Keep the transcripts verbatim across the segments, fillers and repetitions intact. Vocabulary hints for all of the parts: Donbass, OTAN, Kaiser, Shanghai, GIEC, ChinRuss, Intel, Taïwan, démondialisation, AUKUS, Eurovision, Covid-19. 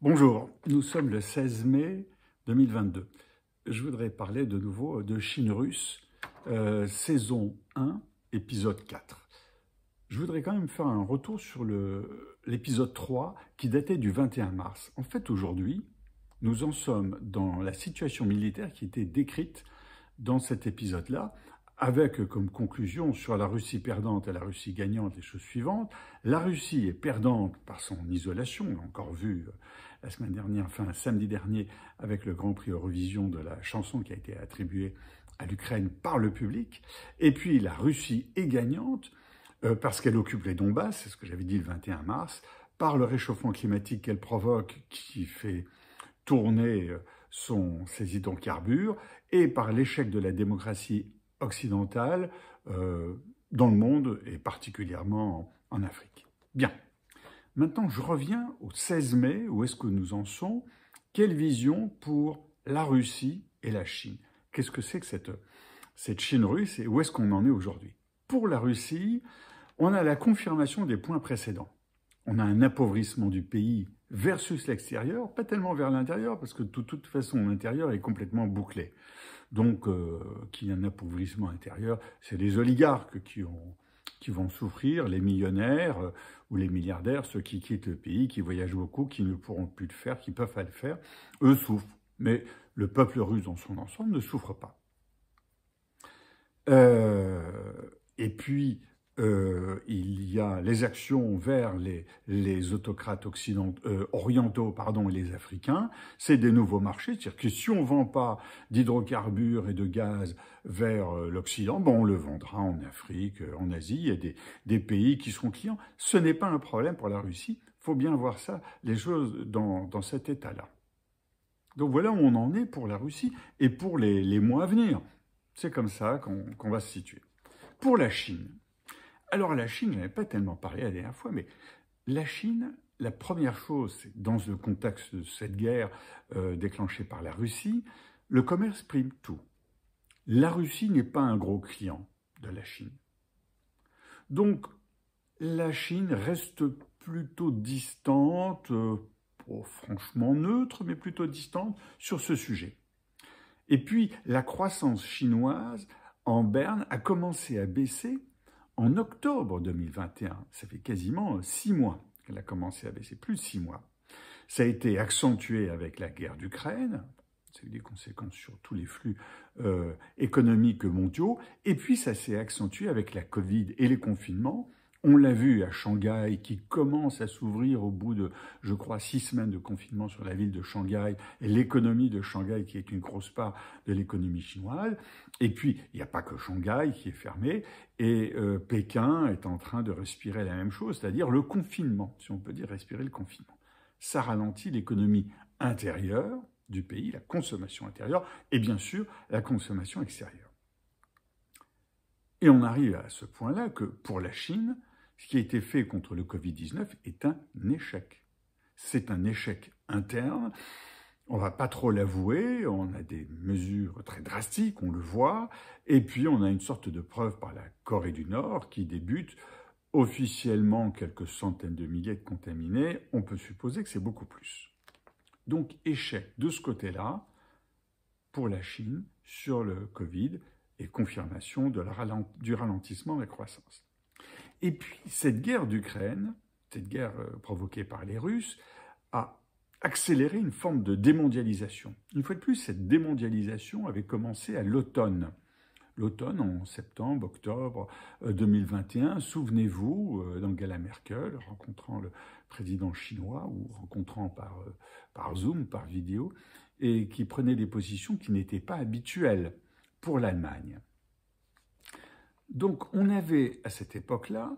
Bonjour, nous sommes le seize mai deux mille vingt-deux. Je voudrais parler de nouveau de ChinRuss, euh, saison un, épisode quatre. Je voudrais quand même faire un retour sur l'épisode trois qui datait du vingt et un mars. En fait, aujourd'hui, nous en sommes dans la situation militaire qui était décrite dans cet épisode-là, avec comme conclusion sur la Russie perdante et la Russie gagnante les choses suivantes. La Russie est perdante par son isolation, on l'a encore vu la semaine dernière, enfin samedi dernier, avec le Grand Prix Eurovision de la chanson qui a été attribuée à l'Ukraine par le public. Et puis la Russie est gagnante euh, parce qu'elle occupe les Donbass, c'est ce que j'avais dit le vingt et un mars, par le réchauffement climatique qu'elle provoque, qui fait tourner son, ses hydrocarbures, et par l'échec de la démocratie occidentale euh, dans le monde et particulièrement en Afrique. Bien. Maintenant, je reviens au seize mai, où est-ce que nous en sommes? Quelle vision pour la Russie et la Chine? Qu'est-ce que c'est que cette, cette Chine russe et où est-ce qu'on en est aujourd'hui? Pour la Russie, on a la confirmation des points précédents. On a un appauvrissement du pays versus l'extérieur, pas tellement vers l'intérieur, parce que de toute façon, l'intérieur est complètement bouclé. Donc, euh, qu'il y ait un appauvrissement intérieur, c'est les oligarques qui, ont, qui vont souffrir, les millionnaires euh, ou les milliardaires, ceux qui quittent le pays, qui voyagent beaucoup, qui ne pourront plus le faire, qui ne peuvent pas le faire, eux souffrent. Mais le peuple russe dans son ensemble ne souffre pas. Euh, et puis, Euh, il y a les actions vers les, les autocrates occidentaux, euh, orientaux pardon, et les Africains, c'est des nouveaux marchés, c'est-à-dire que si on ne vend pas d'hydrocarbures et de gaz vers l'Occident, ben on le vendra en Afrique, en Asie, il y a des, des pays qui seront clients. Ce n'est pas un problème pour la Russie, il faut bien voir ça, les choses dans, dans cet état-là. Donc voilà où on en est pour la Russie et pour les, les mois à venir. C'est comme ça qu'on qu'on va se situer. Pour la Chine, alors la Chine, je n'avais pas tellement parlé la dernière fois, mais la Chine, la première chose, c'est dans le contexte de cette guerre euh, déclenchée par la Russie, le commerce prime tout. La Russie n'est pas un gros client de la Chine. Donc la Chine reste plutôt distante, euh, oh, franchement neutre, mais plutôt distante sur ce sujet. Et puis la croissance chinoise en berne a commencé à baisser en octobre deux mille vingt et un, ça fait quasiment six mois qu'elle a commencé à baisser, plus de six mois. Ça a été accentué avec la guerre d'Ukraine, ça a eu des conséquences sur tous les flux euh, économiques mondiaux, et puis ça s'est accentué avec la Covid et les confinements. On l'a vu à Shanghai, qui commence à s'ouvrir au bout de, je crois, six semaines de confinement sur la ville de Shanghai, et l'économie de Shanghai, qui est une grosse part de l'économie chinoise. Et puis, il n'y a pas que Shanghai qui est fermé, et euh, Pékin est en train de respirer la même chose, c'est-à-dire le confinement, si on peut dire respirer le confinement. Ça ralentit l'économie intérieure du pays, la consommation intérieure, et bien sûr, la consommation extérieure. Et on arrive à ce point-là que, pour la Chine, ce qui a été fait contre le Covid dix-neuf est un échec. C'est un échec interne. On ne va pas trop l'avouer. On a des mesures très drastiques, on le voit. Et puis, on a une sorte de preuve par la Corée du Nord qui débute officiellement quelques centaines de milliers de contaminés. On peut supposer que c'est beaucoup plus. Donc, échec de ce côté-là pour la Chine sur le Covid et confirmation de la ralent- du ralentissement de la croissance. Et puis, cette guerre d'Ukraine, cette guerre provoquée par les Russes, a accéléré une forme de démondialisation. Une fois de plus, cette démondialisation avait commencé à l'automne. L'automne, en septembre, octobre deux mille vingt et un, souvenez-vous, d'Angela Merkel, rencontrant le président chinois, ou rencontrant par, par Zoom, par vidéo, et qui prenait des positions qui n'étaient pas habituelles pour l'Allemagne. Donc, on avait à cette époque-là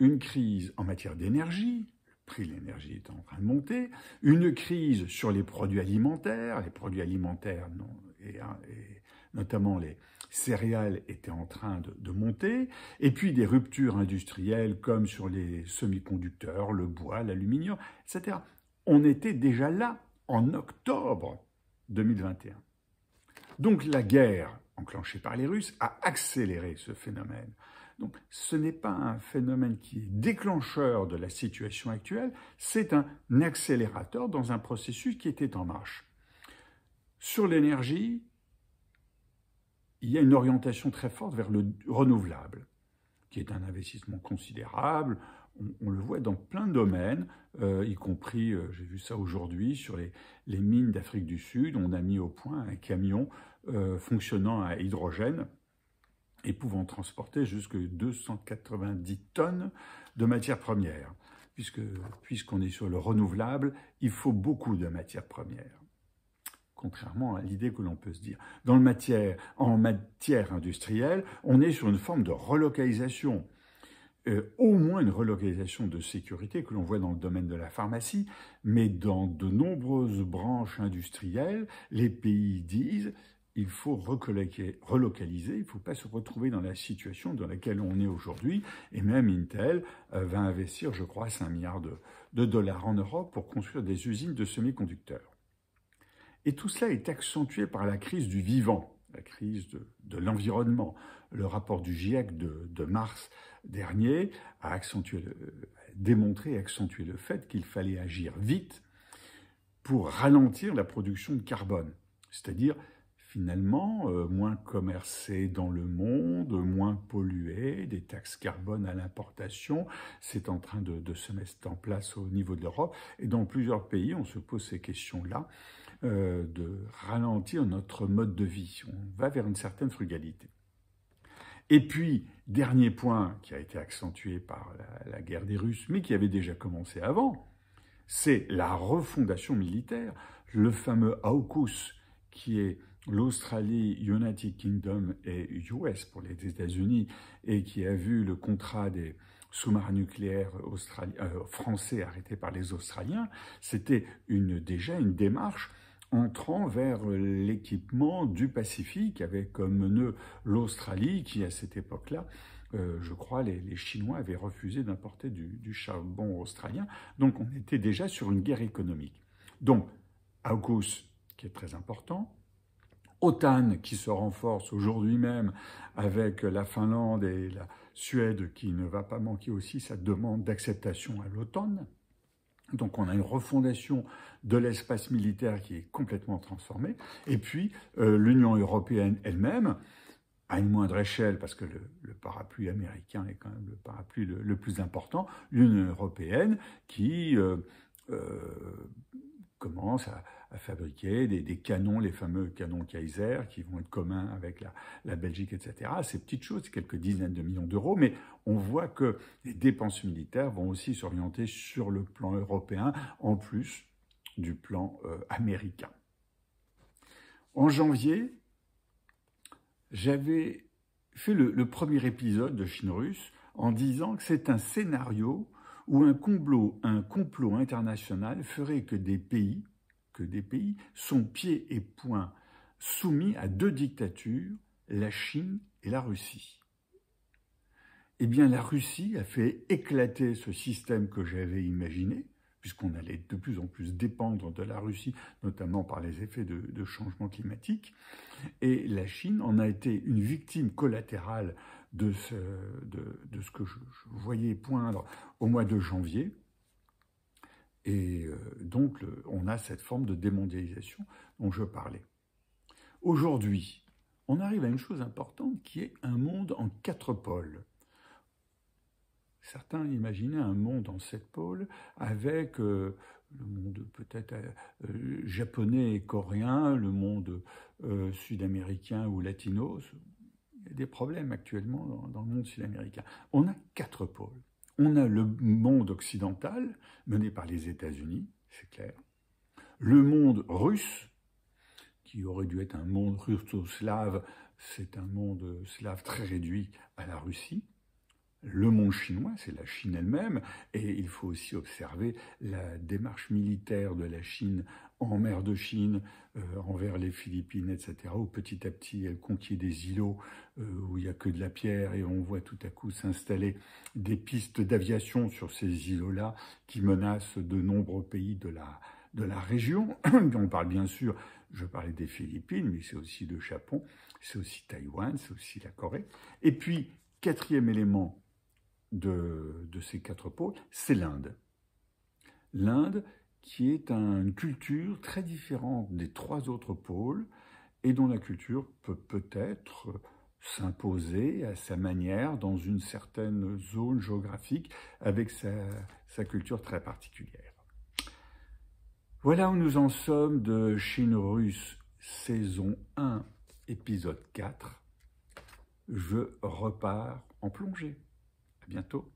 une crise en matière d'énergie, le prix de l'énergie est en train de monter, une crise sur les produits alimentaires, les produits alimentaires non, et, et notamment les céréales étaient en train de, de monter, et puis des ruptures industrielles comme sur les semi-conducteurs, le bois, l'aluminium, et cetera. On était déjà là en octobre deux mille vingt et un. Donc la guerre enclenchée par les Russes a accéléré ce phénomène Donc ce n'est pas un phénomène qui est déclencheur de la situation actuelle, c'est un accélérateur dans un processus qui était en marche. Sur l'énergie, il y a une orientation très forte vers le renouvelable, qui est un investissement considérable. On, on le voit dans plein de domaines, euh, y compris, euh, j'ai vu ça aujourd'hui, sur les, les mines d'Afrique du Sud, on a mis au point un camion euh, fonctionnant à hydrogène et pouvant transporter jusqu'à deux cent quatre-vingt-dix tonnes de matières premières. Puisque, puisqu'on est sur le renouvelable, il faut beaucoup de matières premières, contrairement à l'idée que l'on peut se dire. Dans le matière, en matière industrielle, on est sur une forme de relocalisation. Euh, au moins une relocalisation de sécurité que l'on voit dans le domaine de la pharmacie, mais dans de nombreuses branches industrielles, les pays disent il faut relocaliser, il ne faut pas se retrouver dans la situation dans laquelle on est aujourd'hui, et même Intel euh, va investir, je crois, cinq milliards de, de dollars en Europe pour construire des usines de semi-conducteurs. Et tout cela est accentué par la crise du vivant, la crise de, de l'environnement. Le rapport du GIEC de, de mars dernier a, accentué le, a démontré et accentué le fait qu'il fallait agir vite pour ralentir la production de carbone. C'est-à-dire, finalement, euh, moins commercer dans le monde, moins polluer, des taxes carbone à l'importation. C'est en train de, de se mettre en place au niveau de l'Europe. Et dans plusieurs pays, on se pose ces questions-là. Euh, de ralentir notre mode de vie. On va vers une certaine frugalité. Et puis, dernier point qui a été accentué par la, la guerre des Russes, mais qui avait déjà commencé avant, c'est la refondation militaire, le fameux AUKUS, qui est l'Australie, United Kingdom et U S pour les États-Unis, et qui a vu le contrat des sous-marins nucléaires euh, français arrêtés par les Australiens. C'était une, déjà une démarche entrant vers l'équipement du Pacifique, avec comme nœud l'Australie, qui à cette époque-là, euh, je crois, les, les Chinois avaient refusé d'importer du, du charbon australien. Donc on était déjà sur une guerre économique. Donc AUKUS, qui est très important, OTAN, qui se renforce aujourd'hui même avec la Finlande et la Suède, qui ne va pas manquer aussi sa demande d'acceptation à l'OTAN. Donc on a une refondation de l'espace militaire qui est complètement transformée. Et puis euh, l'Union européenne elle-même, à une moindre échelle, parce que le, le parapluie américain est quand même le parapluie le, le plus important, l'Union européenne qui euh, euh, commence à, à fabriquer des, des canons, les fameux canons Kaiser, qui vont être communs avec la, la Belgique, et cetera. Ces petites choses, quelques dizaines de millions d'euros, mais on voit que les dépenses militaires vont aussi s'orienter sur le plan européen, en plus du plan euh, américain. En janvier, j'avais fait le, le premier épisode de ChinRuss en disant que c'est un scénario où un complot, un complot international ferait que des pays, que des pays sont pieds et poings soumis à deux dictatures, la Chine et la Russie. Eh bien, la Russie a fait éclater ce système que j'avais imaginé, puisqu'on allait de plus en plus dépendre de la Russie, notamment par les effets de, de changement climatique, et la Chine en a été une victime collatérale de ce, de, de ce que je, je voyais poindre au mois de janvier. Et donc, le, on a cette forme de démondialisation dont je parlais. Aujourd'hui, on arrive à une chose importante qui est un monde en quatre pôles. Certains imaginaient un monde en sept pôles avec euh, le monde peut-être euh, japonais et coréen, le monde euh, sud-américain ou latino. Il y a des problèmes actuellement dans, dans le monde sud-américain. On a quatre pôles. On a le monde occidental, mené par les États-Unis, c'est clair. Le monde russe, qui aurait dû être un monde russo-slave, c'est un monde slave très réduit à la Russie. Le monde chinois, c'est la Chine elle-même, et il faut aussi observer la démarche militaire de la Chine en mer de Chine, euh, envers les Philippines, et cetera, où petit à petit, elle conquiert des îlots euh, où il n'y a que de la pierre, et on voit tout à coup s'installer des pistes d'aviation sur ces îlots-là qui menacent de nombreux pays de la, de la région. On parle bien sûr, je parlais des Philippines, mais c'est aussi le Japon, c'est aussi Taïwan, c'est aussi la Corée. Et puis, Quatrième élément de, de ces quatre pôles, c'est l'Inde. L'Inde qui est un, une culture très différente des trois autres pôles et dont la culture peut peut-être s'imposer à sa manière dans une certaine zone géographique avec sa, sa culture très particulière. Voilà où nous en sommes de ChinRuss saison un, épisode quatre. Je repars en plongée. À bientôt.